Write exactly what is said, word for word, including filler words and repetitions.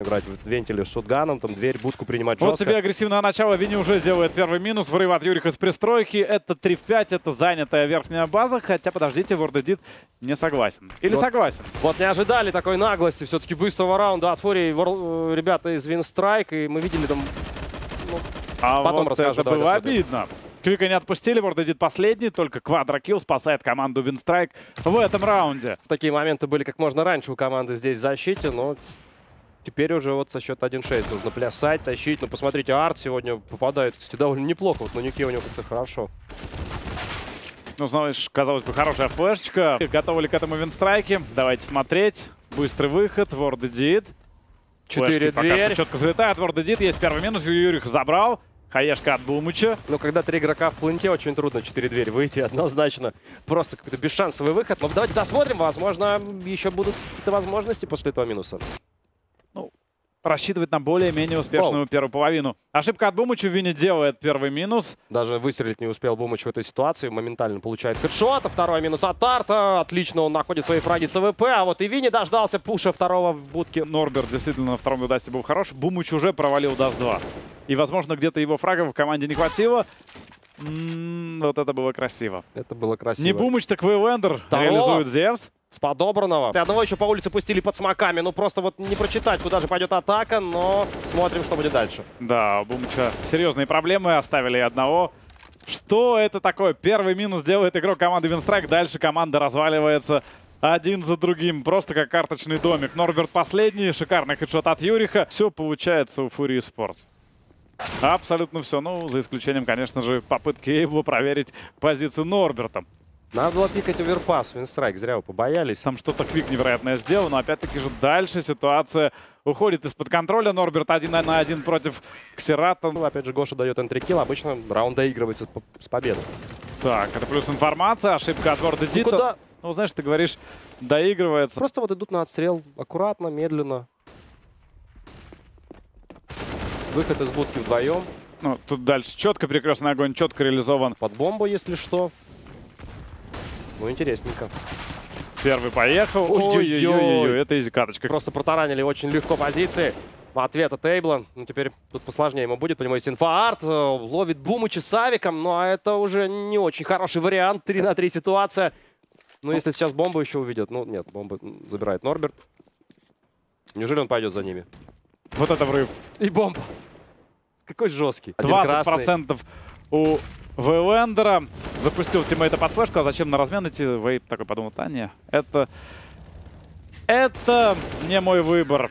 играть в вентиле с шотганом, там дверь, будку принимать жестко. Вот тебе агрессивное начало, Винни уже делает первый минус, врыв от Юриха с пристройки, это три в пять, это занятая верхняя база, хотя, подождите, WorldEdit не согласен. Или вот, согласен? Вот не ожидали такой наглости, все-таки быстрого раунда от Фурии, ребята из WinStrike, и мы видели там, ну, а потом вот расскажу. Это было обидно. Квика не отпустили, WorldEdit последний, только квадрокилл спасает команду WinStrike в этом раунде. Такие моменты были как можно раньше у команды здесь в защите, но... Теперь уже вот со счета один шесть нужно плясать, тащить. Ну, посмотрите, Арт сегодня попадает, кстати, довольно неплохо. Вот на Нике у него как-то хорошо. Ну, знаешь, казалось бы, хорошая флешечка. Готовы ли к этому WinStrike? Давайте смотреть. Быстрый выход, WorldEdit. четыре дверь. Четко залетает, WorldEdit, есть первый минус, Юрих забрал. Хаешка от Бумыча. Но когда три игрока в планте, очень трудно четыре двери выйти однозначно. Просто какой-то бесшансовый выход. Но давайте досмотрим, возможно, еще будут какие-то возможности после этого минуса. Рассчитывать на более-менее успешную О. первую половину. Ошибка от Бумыча, Винни делает первый минус. Даже выстрелить не успел Бумыч в этой ситуации. Моментально получает хедшот. Второй минус от Тарта. Отлично он находит свои фраги с АВП. А вот и Винни дождался пуша второго в будке. Норберт действительно на втором дасте был хорош. Бумыч уже провалил даст два. И, возможно, где-то его фрагов в команде не хватило. М-м-м, вот это было красиво. Это было красиво. Не Бумыч, так Вейлендер реализует Зевс. С подобранного. И одного еще по улице пустили под смоками. Ну, просто вот не прочитать, куда же пойдет атака, но смотрим, что будет дальше. Да, у Бумыча серьезные проблемы, оставили одного. Что это такое? Первый минус делает игрок команды WinStrike. Дальше команда разваливается один за другим. Просто как карточный домик. Норберт последний. Шикарный хедшот от Юриха. Все получается у Фурии Спортс. Абсолютно все. Ну, за исключением, конечно же, попытки Эйбла проверить позицию Норберта. Надо было пикать оверпас, WinStrike, зря вы побоялись. Там что-то Квик невероятное сделал, но опять-таки же дальше ситуация уходит из-под контроля. Норберт один на один против Ксерата. Ну, опять же, Гоша дает энтрикилл, обычно раунд доигрывается с победой. Так, это плюс информация, ошибка от WorldEdit. Ну, куда? Ну, знаешь, ты говоришь, доигрывается. Просто вот идут на отстрел, аккуратно, медленно. Выход из будки вдвоем. Ну, тут дальше четко перекрестный огонь, четко реализован. Под бомбу, если что. Ну, интересненько. Первый поехал. Ой-ой-ой, это изи карточка. Просто протаранили очень легко позиции. Ответ от Тейбла. Ну, теперь тут посложнее ему будет. Понимаете, инфа-арт. Ловит Бумыча с авиком. Ну, а это уже не очень хороший вариант. три на три ситуация. Ну, если сейчас бомбу еще увидят. Ну, нет, бомбу забирает Норберт. Неужели он пойдет за ними? Вот это врыв. И бомба. Какой жесткий. двадцать процентов у Вейлендера. Запустил тиммейта под флешку, а зачем на размен идти? Вейп такой подумал, а не, это, это не мой выбор.